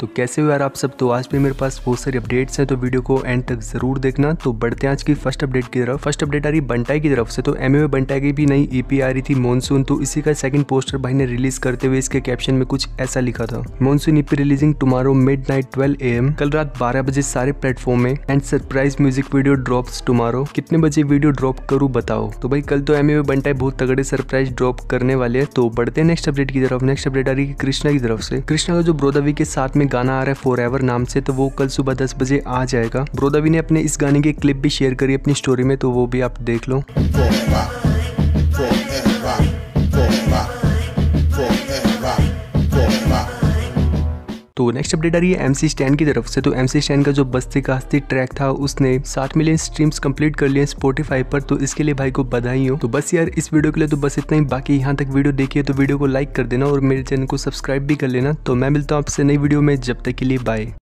तो कैसे हो यार आप सब। तो आज भी मेरे पास बहुत सारी अपडेट्स हैं, तो वीडियो को एंड तक ज़रूर देखना। तो बढ़ते हैं आज की फर्स्ट अपडेट की तरफ। फर्स्ट अपडेट आ रही बंटाई की तरफ से। तो एमए बंटाई की भी नई ईपी आ रही थी मॉनसून, तो इसी का सेकंड पोस्टर भाई ने रिलीज करते हुए इसके कैप्शन में कुछ ऐसा लिखा था, monsoon EP releasing tomorrow midnight 12 AM, कल रात 12 बजे सारे प्लेटफॉर्म में, and surprise music video drops tomorrow. कितने बजे वीडियो ड्रॉप करूँ बताओ। तो भाई कल तो एमए बंटाई बहुत तगड़े सरप्राइज ड्रॉप करने वाले हैं। तो बढ़ते हैं नेक्स्ट अपडेट की तरफ। नेक्स्ट अपडेट आ रही है कृष्णा की तरफ से। कृष्णा का जो जोदावी के साथ में गाना आ रहा है फॉरएवर नाम से, तो वो कल सुबह 10 बजे आ जाएगा। जोदावी ने अपने इस गाने की क्लिप भी शेयर करी अपनी स्टोरी में, तो वो भी आप देख लो। तो नेक्स्ट अपडेट आ रही है एमसी स्टैन की तरफ से। तो एमसी स्टैन का जो बस्ती कास्ती ट्रैक था उसने 7 मिलियन स्ट्रीम्स कंप्लीट कर लिए स्पॉटिफाई पर, तो इसके लिए भाई को बधाई हो। तो बस यार इस वीडियो के लिए तो बस इतना ही। बाकी यहाँ तक वीडियो देखिए तो वीडियो को लाइक कर देना और मेरे चैनल को सब्सक्राइब भी कर लेना। तो मैं मिलता हूँ आपसे नई वीडियो में, जब तक के लिए बाय।